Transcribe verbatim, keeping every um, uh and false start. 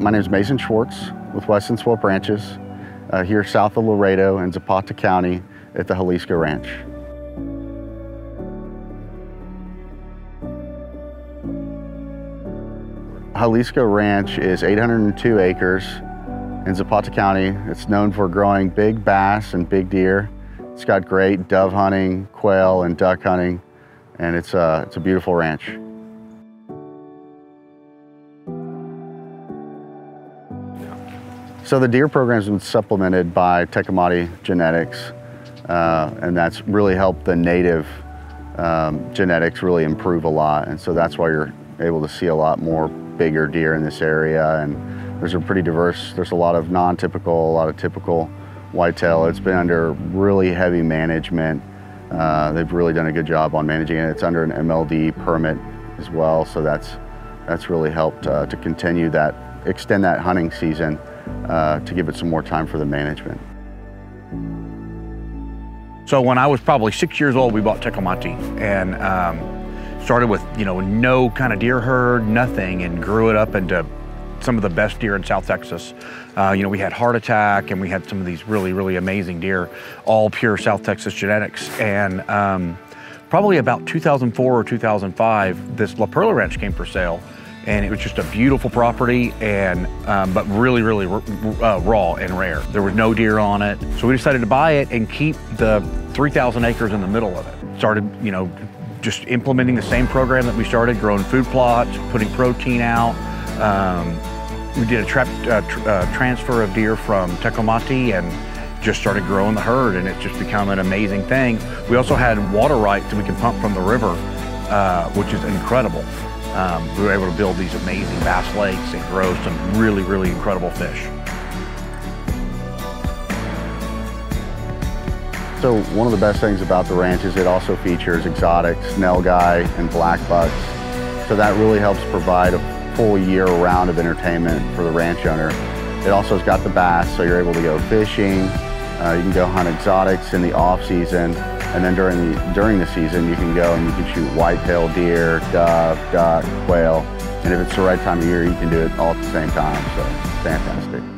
My name is Mason Schwartz with West and Swope Ranches, uh, here south of Laredo in Zapata County at the Jalisco Ranch. Jalisco Ranch is eight hundred two acres in Zapata County. It's known for growing big bass and big deer. It's got great dove hunting, quail, and duck hunting, and it's a, it's a beautiful ranch. So the deer program's been supplemented by Tecomate genetics, uh, and that's really helped the native um, genetics really improve a lot. And so that's why you're able to see a lot more bigger deer in this area. And there's a pretty diverse, there's a lot of non-typical, a lot of typical whitetail. It's been under really heavy management. Uh, they've really done a good job on managing it. It's under an M L D permit as well. So that's, that's really helped uh, to continue that, extend that hunting season. Uh, to give it some more time for the management. So when I was probably six years old, we bought Tecomate and um, started with, you know, no kind of deer herd, nothing, and grew it up into some of the best deer in South Texas. Uh, you know, we had Heart Attack and we had some of these really, really amazing deer, all pure South Texas genetics. And um, probably about two thousand four or two thousand five, this La Perla Ranch came for sale. And it was just a beautiful property, and um, but really, really r uh, raw and rare. There was no deer on it, so we decided to buy it and keep the three thousand acres in the middle of it. Started, you know, just implementing the same program that we started, growing food plots, putting protein out. Um, we did a tra uh, tr uh, transfer of deer from Tecomate and just started growing the herd, and it's just become an amazing thing. We also had water rights that we could pump from the river, uh, which is incredible. Um, we were able to build these amazing bass lakes and grow some really, really incredible fish. So one of the best things about the ranch is it also features exotics, snellguy and black bucks. So that really helps provide a full year round of entertainment for the ranch owner. It also has got the bass, so you're able to go fishing. Uh, you can go hunt exotics in the off season. And then during the, during the season, you can go and you can shoot whitetail deer, dove, duck, quail. And if it's the right time of year, you can do it all at the same time. So fantastic.